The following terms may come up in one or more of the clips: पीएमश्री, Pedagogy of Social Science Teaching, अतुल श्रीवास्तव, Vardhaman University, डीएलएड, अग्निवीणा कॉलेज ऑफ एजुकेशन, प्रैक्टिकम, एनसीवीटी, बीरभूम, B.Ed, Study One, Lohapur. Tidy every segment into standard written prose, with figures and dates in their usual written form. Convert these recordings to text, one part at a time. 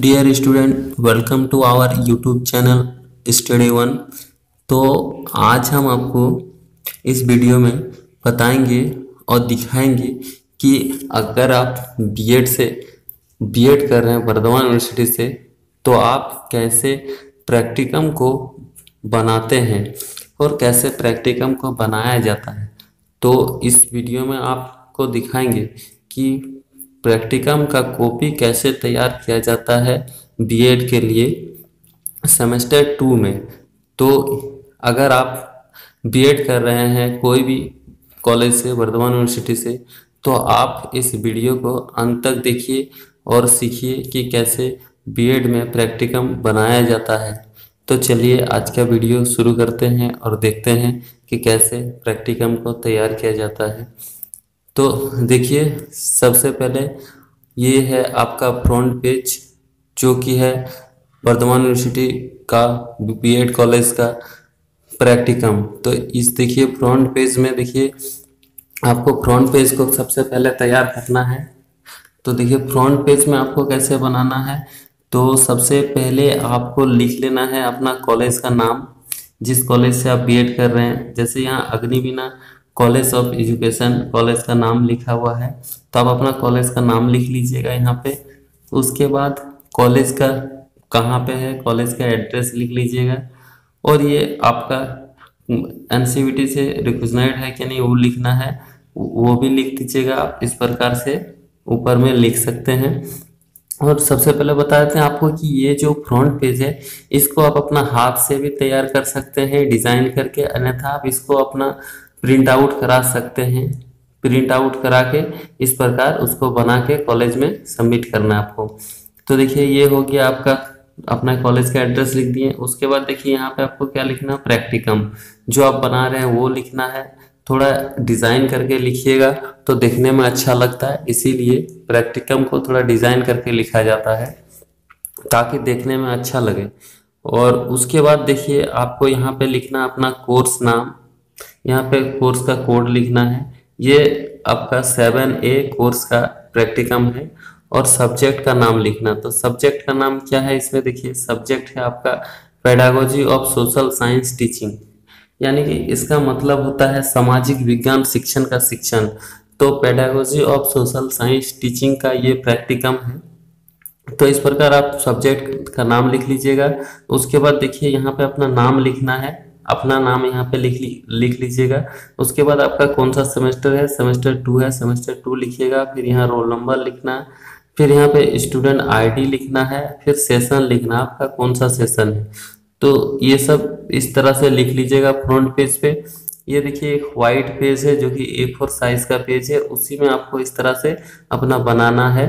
Dear student, welcome to our YouTube channel study one. तो आज हम आपको इस वीडियो में बताएंगे और दिखाएंगे कि अगर आप बीएड कर रहे हैं वर्धमान यूनिवर्सिटी से, तो आप कैसे प्रैक्टिकम को बनाते हैं और कैसे प्रैक्टिकम को बनाया जाता है। तो इस वीडियो में आपको दिखाएंगे कि प्रैक्टिकम का कॉपी कैसे तैयार किया जाता है बीएड के लिए सेमेस्टर 2 में। तो अगर आप बीएड कर रहे हैं कोई भी कॉलेज से, वर्धमान यूनिवर्सिटी से, तो आप इस वीडियो को अंत तक देखिए और सीखिए कि कैसे बीएड में प्रैक्टिकम बनाया जाता है। तो चलिए आज का वीडियो शुरू करते हैं और देखते हैं कि कैसे प्रैक्टिकम को तैयार किया जाता है। तो देखिए, सबसे पहले ये है आपका फ्रंट पेज, जो कि है वर्धमान यूनिवर्सिटी का बीएड कॉलेज का प्रैक्टिकम। तो इस देखिए फ्रंट पेज में, देखिए आपको फ्रंट पेज को सबसे पहले तैयार करना है। तो देखिए फ्रंट पेज में आपको कैसे बनाना है। तो सबसे पहले आपको लिख लेना है अपना कॉलेज का नाम, जिस कॉलेज से आप बीएड कर रहे हैं। जैसे यहाँ अग्निवीणा कॉलेज ऑफ एजुकेशन college का नाम लिखा हुआ है, तो आप अपना कॉलेज का नाम लिख लीजिएगा यहाँ पे। उसके बाद कॉलेज का कहाँ पे है, कॉलेज का एड्रेस लिख लीजिएगा, और ये आपका एनसीवीटी से रिकॉग्नाइज्ड है कि नहीं वो लिखना है, वो भी लिख दीजिएगा। आप इस प्रकार से ऊपर में लिख सकते हैं। और सबसे पहले बता देते हैं आपको कि ये जो फ्रंट पेज है, इसको आप अपना हाथ से भी तैयार कर सकते हैं डिज़ाइन करके, अन्यथा आप इसको अपना प्रिंट आउट करा सकते हैं। प्रिंट आउट करा के इस प्रकार उसको बना के कॉलेज में सबमिट करना है आपको। तो देखिए ये हो गया आपका, अपना कॉलेज का एड्रेस लिख दिए। उसके बाद देखिए यहाँ पे आपको क्या लिखना है, प्रैक्टिकम जो आप बना रहे हैं वो लिखना है। थोड़ा डिज़ाइन करके लिखिएगा तो देखने में अच्छा लगता है, इसीलिए प्रैक्टिकम को थोड़ा डिज़ाइन करके लिखा जाता है ताकि देखने में अच्छा लगे। और उसके बाद देखिए आपको यहाँ पे लिखना अपना कोर्स नाम, यहाँ पे कोर्स का कोड लिखना है। ये आपका 7A कोर्स का प्रैक्टिकम है। और सब्जेक्ट का नाम लिखना, तो सब्जेक्ट का नाम क्या है इसमें देखिए, सब्जेक्ट है आपका pedagogy of social science teaching, यानी कि इसका मतलब होता है सामाजिक विज्ञान शिक्षण का शिक्षण। तो pedagogy of social science teaching का ये प्रैक्टिकम है। तो इस प्रकार आप सब्जेक्ट का नाम लिख लीजिएगा। उसके बाद देखिए यहाँ पे अपना नाम लिखना है, अपना नाम यहाँ पे लिख लीजिएगा। उसके बाद आपका कौन सा सेमेस्टर है, सेमेस्टर 2 है, सेमेस्टर 2 लिखिएगा। फिर यहाँ रोल नंबर लिखना, फिर यहाँ पे स्टूडेंट ID लिखना है, फिर सेशन लिखना, आपका कौन सा सेशन है। तो ये सब इस तरह से लिख लीजिएगा फ्रंट पेज पे। ये देखिए एक वाइट पेज है जो कि A4 साइज का पेज है, उसी में आपको इस तरह से अपना बनाना है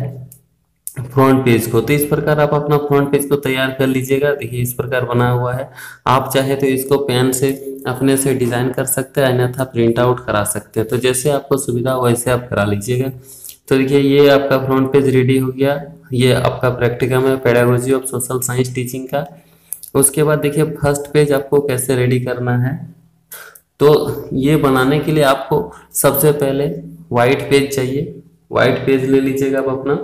फ्रंट पेज को। तो इस प्रकार आप अपना फ्रंट पेज को तैयार कर लीजिएगा। देखिए इस प्रकार बना हुआ है। आप चाहे तो इसको पेन से अपने से डिजाइन कर सकते हैं, अन्यथा प्रिंट आउट करा सकते हैं। तो जैसे आपको सुविधा हो वैसे आप करा लीजिएगा। तो देखिए ये आपका फ्रंट पेज रेडी हो गया। ये आपका प्रैक्टिकम है pedagogy of social science teaching का। उसके बाद देखिए फर्स्ट पेज आपको कैसे रेडी करना है। तो ये बनाने के लिए आपको सबसे पहले वाइट पेज चाहिए। वाइट पेज ले लीजिएगा आप अपना,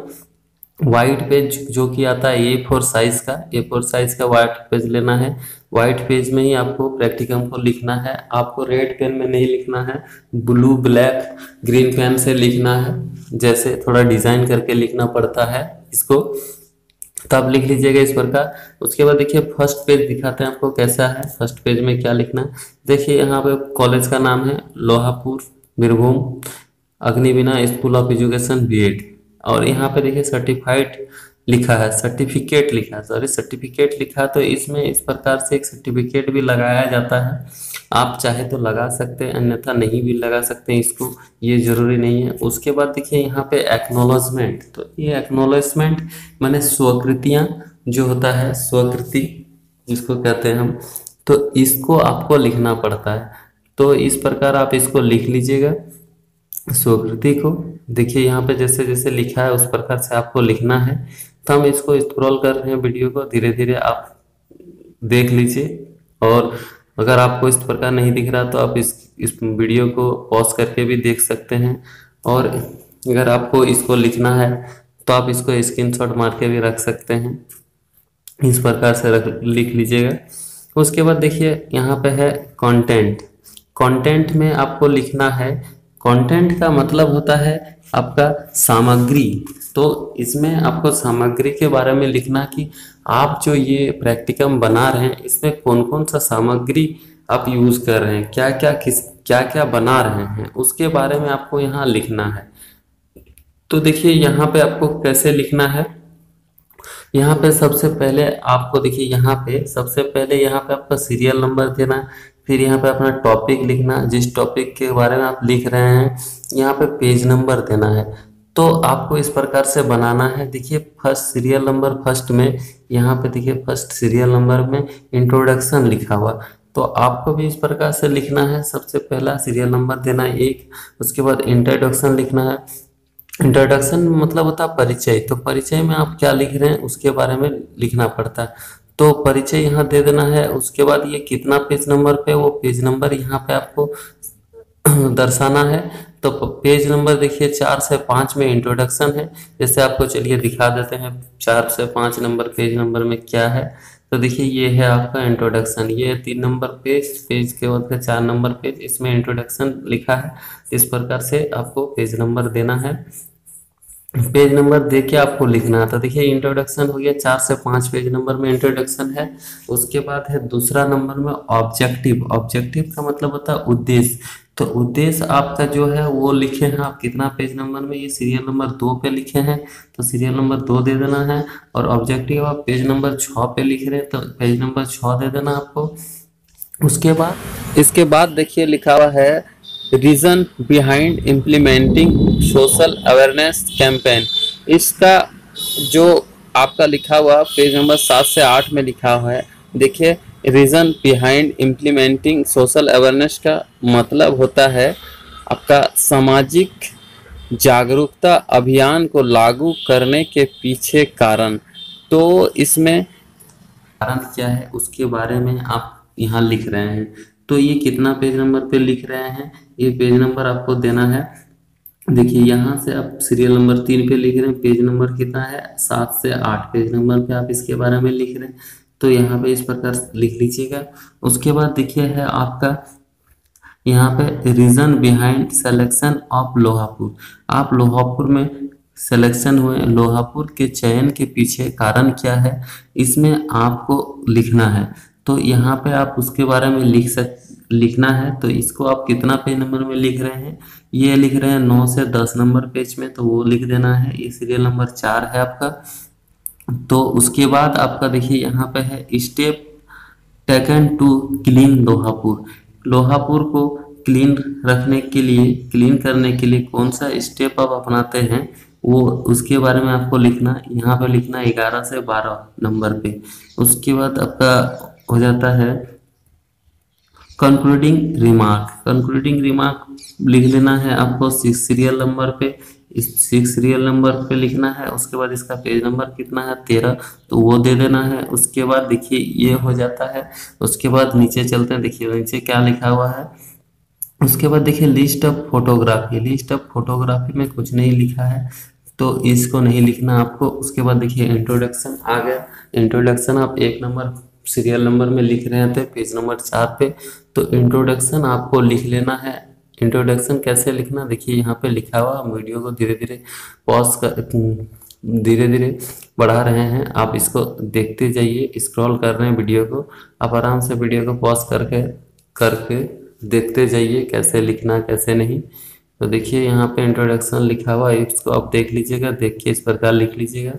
वाइट पेज जो कि आता है A4 साइज का। A4 साइज का वाइट पेज लेना है। वाइट पेज में ही आपको प्रैक्टिकम को लिखना है। आपको रेड पेन में नहीं लिखना है, ब्लू ब्लैक ग्रीन पेन से लिखना है। जैसे थोड़ा डिजाइन करके लिखना पड़ता है इसको, तब लिख लीजिएगा इस प्रकार। उसके बाद देखिए फर्स्ट पेज दिखाते हैं आपको कैसा है, फर्स्ट पेज में क्या लिखना। देखिए यहाँ पे कॉलेज का नाम है Lohapur बीरभूम Agnibina school of education BEd. और यहाँ पे देखिए सर्टिफाइड लिखा है, सर्टिफिकेट लिखा है, सॉरी सर्टिफिकेट लिखा। तो इसमें इस प्रकार से एक सर्टिफिकेट भी लगाया जाता है। आप चाहे तो लगा सकते हैं, अन्यथा नहीं भी लगा सकते हैं इसको, ये जरूरी नहीं है। उसके बाद देखिए यहाँ पे एक्नॉलेजमेंट। तो ये एक्नॉलेजमेंट माने स्वीकृतियाँ जो होता है, स्वीकृति जिसको कहते हैं हम, तो इसको आपको लिखना पड़ता है। तो इस प्रकार आप इसको लिख लीजिएगा स्वीकृति को। देखिए यहाँ पे जैसे जैसे लिखा है उस प्रकार से आपको लिखना है। तो हम इसको स्क्रॉल कर रहे हैं वीडियो को, धीरे धीरे आप देख लीजिए। और अगर आपको इस प्रकार नहीं दिख रहा तो आप इस वीडियो को पॉज करके भी देख सकते हैं। और अगर आपको इसको लिखना है तो आप इसको स्क्रीनशॉट मार के भी रख सकते हैं, इस प्रकार से लिख लीजिएगा। उसके बाद देखिए यहाँ पे है कंटेंट। कंटेंट में आपको लिखना है, कंटेंट का मतलब होता है आपका सामग्री, तो इसमें आपको सामग्री के बारे में लिखना कि आप जो ये प्रैक्टिकम बना रहे हैं इसमें कौन कौन सा सामग्री आप यूज़ कर रहे हैं, क्या क्या बना रहे हैं, उसके बारे में आपको यहाँ लिखना है। तो देखिए यहाँ पे आपको कैसे लिखना है। यहाँ पे सबसे पहले आपको देखिए यहाँ पे आपका सीरियल नंबर देना, फिर यहाँ पे अपना टॉपिक लिखना, जिस टॉपिक के बारे में आप लिख रहे हैं यहाँ पे पेज नंबर देना है। तो आपको इस प्रकार से बनाना है। देखिए फर्स्ट सीरियल नंबर फर्स्ट में यहाँ पे देखिए फर्स्ट सीरियल नंबर में इंट्रोडक्शन लिखा हुआ, तो आपको भी इस प्रकार से लिखना है। सबसे पहला सीरियल नंबर देना है 1, उसके बाद इंट्रोडक्शन लिखना है। इंट्रोडक्शन मतलब होता है परिचय, तो परिचय में आप क्या लिख रहे हैं उसके बारे में लिखना पड़ता है, तो परिचय यहाँ दे देना है। उसके बाद ये कितना पेज नंबर पे, वो पेज नंबर यहाँ पे आपको दर्शाना है। तो पेज नंबर देखिए 4 से 5 में इंट्रोडक्शन है, जैसे आपको चलिए दिखा देते हैं 4 से 5 नंबर पेज नंबर में क्या है। तो देखिए ये है आपका इंट्रोडक्शन, ये 3 नंबर पेज के बाद का 4 नंबर पेज, इसमें इंट्रोडक्शन लिखा है। इस प्रकार से आपको पेज नंबर देना है, पेज नंबर दे के आपको लिखना है। तो देखिए इंट्रोडक्शन हो गया, 4 से 5 पेज नंबर में इंट्रोडक्शन है। उसके बाद है दूसरा नंबर में ऑब्जेक्टिव। ऑब्जेक्टिव का मतलब होता है उद्देश्य, तो उद्देश्य आपका जो है वो लिखे हैं आप कितना पेज नंबर में, ये सीरियल नंबर 2 पे लिखे हैं, तो सीरियल नंबर 2 दे देना है। और ऑब्जेक्टिव आप पेज नंबर 6 पे लिख रहे हैं, तो पेज नंबर 6 दे देना आपको। उसके बाद देखिए लिखा हुआ है reason behind implementing social awareness campaign. इसका जो आपका लिखा हुआ पेज नंबर 7 से 8 में लिखा हुआ है। देखिए reason behind implementing social awareness का मतलब होता है आपका सामाजिक जागरूकता अभियान को लागू करने के पीछे कारण। तो इसमें कारण क्या है उसके बारे में आप यहाँ लिख रहे हैं। तो ये कितना पेज नंबर पे लिख रहे हैं, ये पेज नंबर आपको देना है। देखिए यहाँ से आप सीरियल नंबर 3 पे लिख रहे हैं, पेज नंबर कितना है 7 से 8 पेज नंबर पे आप इसके बारे में लिख रहे हैं, तो यहाँ पे इस प्रकार लिख लीजिएगा। उसके बाद देखिए है आपका यहाँ पे reason behind selection of Lohapur. आप लोहापुर में सिलेक्शन हुए, लोहापुर के चयन के पीछे कारण क्या है, इसमें आपको लिखना है। तो यहाँ पे आप उसके बारे में लिखना है। तो इसको आप कितना पेज नंबर में लिख रहे हैं, ये लिख रहे हैं 9 से 10 नंबर पेज में, तो वो लिख देना है। ये सीरियल नंबर 4 है आपका। तो उसके बाद आपका देखिए यहाँ पे है step taken to clean Lohapur. Lohapur को क्लीन रखने के लिए, क्लीन करने के लिए कौन सा स्टेप आप अपनाते हैं वो उसके बारे में आपको लिखना, यहाँ पे लिखना 11 से 12 नंबर पे। उसके बाद आपका हो जाता है कंक्लूडिंग रिमार्क। कंक्लूडिंग रिमार्क लिख लेना है आपको 6 सीरियल नंबर पे, इस 6 सीरियल नंबर पे लिखना है। उसके बाद इसका पेज नंबर कितना है 13, तो वो दे देना है। उसके बाद देखिए ये हो जाता है। उसके बाद नीचे चलते हैं, देखिए नीचे क्या लिखा हुआ है। उसके बाद देखिए list of photography. List of photography में कुछ नहीं लिखा है, तो इसको नहीं लिखना आपको। उसके बाद देखिए इंट्रोडक्शन आ गया। इंट्रोडक्शन आप 1 नंबर सीरियल नंबर में लिख रहे थे, पेज नंबर 4 पे, तो इंट्रोडक्शन आपको लिख लेना है। इंट्रोडक्शन कैसे लिखना, देखिए यहाँ पे लिखा हुआ। हम वीडियो को धीरे धीरे बढ़ा रहे हैं, आप इसको देखते जाइए। स्क्रॉल कर रहे हैं वीडियो को, आप आराम से वीडियो को पॉज करके देखते जाइए कैसे लिखना कैसे नहीं। तो देखिए यहाँ पे इंट्रोडक्शन लिखा हुआ, इसको आप देख लीजिएगा, देख के इस प्रकार लिख लीजिएगा।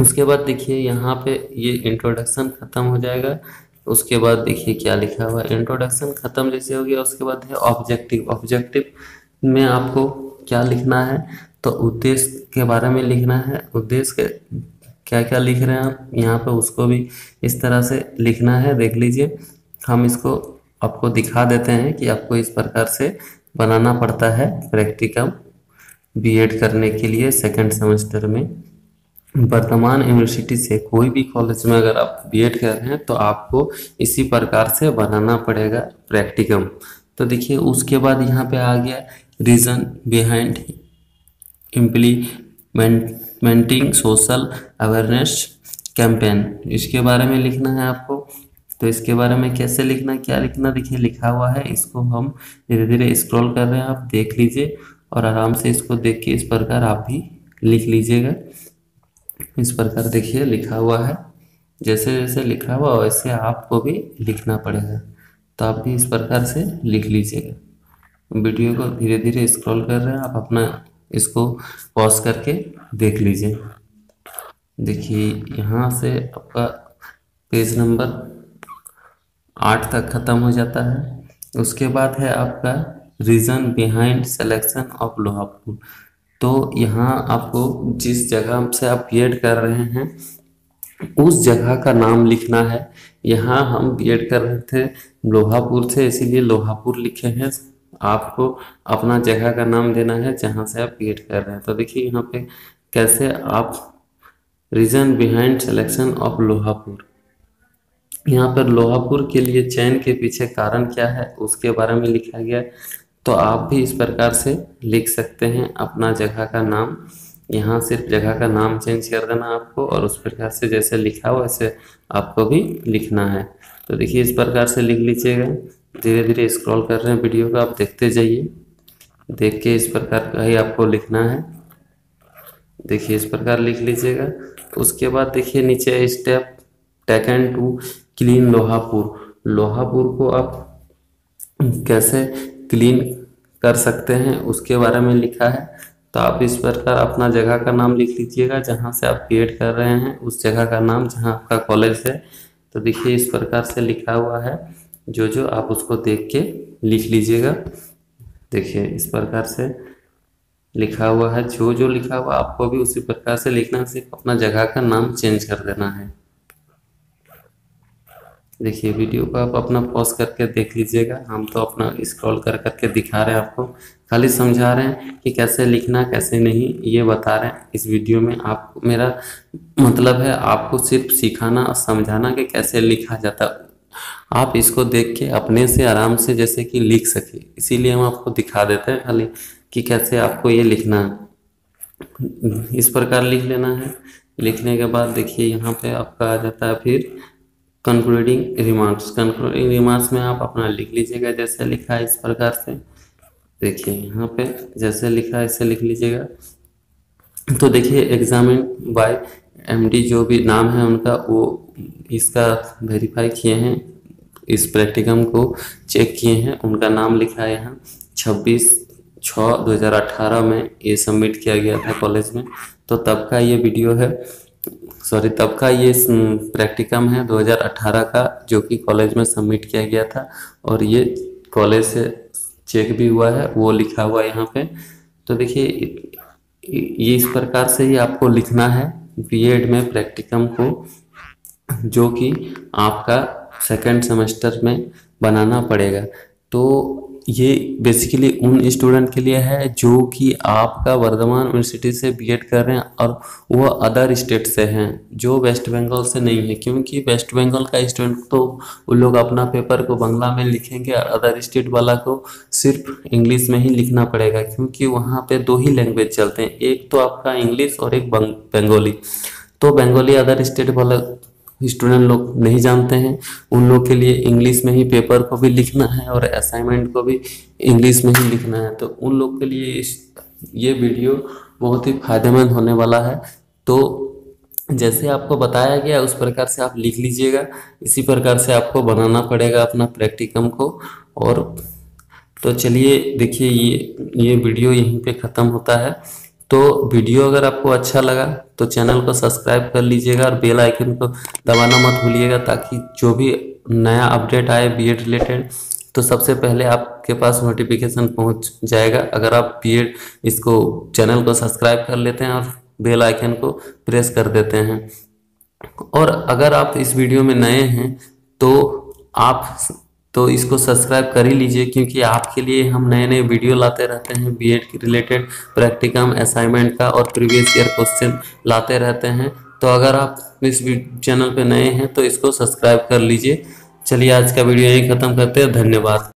उसके बाद देखिए यहाँ पे ये इंट्रोडक्शन खत्म हो जाएगा। उसके बाद देखिए क्या लिखा हुआ, इंट्रोडक्शन खत्म जैसे हो गया। उसके बाद है ऑब्जेक्टिव। ऑब्जेक्टिव में आपको क्या लिखना है, तो उद्देश्य के बारे में लिखना है। उद्देश्य के क्या क्या लिख रहे हैं आप यहाँ पे, उसको भी इस तरह से लिखना है। देख लीजिए हम इसको आपको दिखा देते हैं कि आपको इस प्रकार से बनाना पड़ता है प्रैक्टिकम बीएड करने के लिए सेकेंड सेमेस्टर में। वर्धमान यूनिवर्सिटी से कोई भी कॉलेज में अगर आप बीएड कर रहे हैं तो आपको इसी प्रकार से बनाना पड़ेगा प्रैक्टिकम। तो देखिए उसके बाद यहाँ पे आ गया reason behind implementing social awareness campaign, इसके बारे में लिखना है आपको। तो इसके बारे में कैसे लिखना, क्या लिखना, देखिए लिखा हुआ है। इसको हम धीरे धीरे स्क्रॉल कर रहे हैं, आप देख लीजिए और आराम से इसको देख के इस प्रकार आप भी लिख लीजिएगा। इस प्रकार देखिए लिखा हुआ है, जैसे जैसे लिखा हुआ वैसे आपको भी लिखना पड़ेगा, तो आप भी इस प्रकार से लिख लीजिएगा। वीडियो को धीरे धीरे स्क्रॉल कर रहे हैं, आप अपना इसको पॉज करके देख लीजिए। देखिए यहाँ से आपका पेज नंबर 8 तक ख़त्म हो जाता है। उसके बाद है आपका reason behind selection of Lohapur. तो यहाँ आपको जिस जगह से आप बीएड कर रहे हैं उस जगह का नाम लिखना है। यहाँ हम बीएड कर रहे थे लोहापुर से, इसीलिए लोहापुर लिखे हैं। आपको अपना जगह का नाम देना है जहाँ से आप बीएड कर रहे हैं। तो देखिए यहाँ पे कैसे आप reason behind selection of Lohapur, यहाँ पर लोहापुर के लिए चयन के पीछे कारण क्या है उसके बारे में लिखा गया। तो आप भी इस प्रकार से लिख सकते हैं अपना जगह का नाम। यहाँ सिर्फ जगह का नाम चेंज कर देना आपको और उस प्रकार से जैसे लिखा हो वैसे आपको भी लिखना है। तो देखिए इस प्रकार से लिख लीजिएगा। धीरे धीरे स्क्रॉल कर रहे हैं, वीडियो को आप देखते जाइए, देख के इस प्रकार का ही आपको लिखना है। देखिए इस प्रकार लिख लीजिएगा। उसके बाद देखिए नीचे step taken to clean Lohapur, Lohapur को आप कैसे क्लीन कर सकते हैं उसके बारे में लिखा है। तो आप इस प्रकार अपना जगह का नाम लिख लीजिएगा, जहाँ से आप बीएड कर रहे हैं उस जगह का नाम जहाँ आपका कॉलेज है। तो देखिए इस प्रकार से लिखा हुआ है, जो आप उसको देख के लिख लीजिएगा। देखिए इस प्रकार से लिखा हुआ है, जो लिखा हुआ आपको भी उसी प्रकार से लिखना है, सिर्फ अपना जगह का नाम चेंज कर देना है। देखिए वीडियो को आप अपना पॉज करके देख लीजिएगा, हम तो अपना स्क्रॉल कर करके दिखा रहे हैं, आपको खाली समझा रहे हैं कि कैसे लिखना कैसे नहीं, ये बता रहे हैं इस वीडियो में। आप मेरा मतलब है आपको सिर्फ सिखाना और समझाना कि कैसे लिखा जाता, आप इसको देख के अपने से आराम से जैसे कि लिख सके, इसीलिए हम आपको दिखा देते हैं खाली कि कैसे आपको ये लिखना है। इस प्रकार लिख लेना है। लिखने के बाद देखिए यहाँ पे आपका आ जाता है फिर कंक्लूडिंग रिमार्क्स। कंक्लूडिंग रिमार्क्स में आप अपना लिख लीजिएगा जैसे लिखा है इस प्रकार से। देखिए यहाँ पे जैसे लिखा है ऐसे लिख लीजिएगा। तो देखिए एग्जामिन बाय एमडी जो भी नाम है उनका, वो इसका वेरीफाई किए हैं, इस प्रैक्टिकम को चेक किए हैं, उनका नाम लिखा है यहाँ 26/6/2018 में ये सबमिट किया गया था कॉलेज में। तो तब का ये वीडियो है, सॉरी तब का ये प्रैक्टिकम है 2018 का, जो कि कॉलेज में सबमिट किया गया था और ये कॉलेज से चेक भी हुआ है, वो लिखा हुआ है यहाँ पे। तो देखिए ये इस प्रकार से ही आपको लिखना है बीएड में प्रैक्टिकम को, जो कि आपका सेकंड सेमेस्टर में बनाना पड़ेगा। तो ये बेसिकली उन स्टूडेंट के लिए है जो कि आपका वर्धमान यूनिवर्सिटी से बीएड कर रहे हैं और वह अदर स्टेट से हैं, जो वेस्ट बंगाल से नहीं है, क्योंकि वेस्ट बंगाल का स्टूडेंट तो वो लोग अपना पेपर को बांग्ला में लिखेंगे और अदर स्टेट वाला को सिर्फ इंग्लिश में ही लिखना पड़ेगा, क्योंकि वहाँ पे 2 ही लैंग्वेज चलते हैं, एक तो आपका इंग्लिश और एक बंगाली। तो बंगाली अदर स्टेट वाला स्टूडेंट लोग नहीं जानते हैं, उन लोग के लिए इंग्लिश में ही पेपर को भी लिखना है और असाइनमेंट को भी इंग्लिश में ही लिखना है। तो उन लोग के लिए ये वीडियो बहुत ही फायदेमंद होने वाला है। तो जैसे आपको बताया गया उस प्रकार से आप लिख लीजिएगा, इसी प्रकार से आपको बनाना पड़ेगा अपना प्रैक्टिकम को। और तो चलिए देखिए ये वीडियो यहीं पे ख़त्म होता है। तो वीडियो अगर आपको अच्छा लगा तो चैनल को सब्सक्राइब कर लीजिएगा और बेल आइकन को दबाना मत भूलिएगा, ताकि जो भी नया अपडेट आए बीएड रिलेटेड तो सबसे पहले आपके पास नोटिफिकेशन पहुंच जाएगा, अगर आप बीएड इसको चैनल को सब्सक्राइब कर लेते हैं और बेल आइकन को प्रेस कर देते हैं। और अगर आप इस वीडियो में नए हैं तो आप तो इसको सब्सक्राइब कर ही लीजिए, क्योंकि आपके लिए हम नए नए वीडियो लाते रहते हैं बीएड के रिलेटेड, प्रैक्टिकम, असाइनमेंट का और प्रीवियस ईयर क्वेश्चन लाते रहते हैं। तो अगर आप इस चैनल पे नए हैं तो इसको सब्सक्राइब कर लीजिए। चलिए आज का वीडियो यहीं ख़त्म करते हैं, धन्यवाद।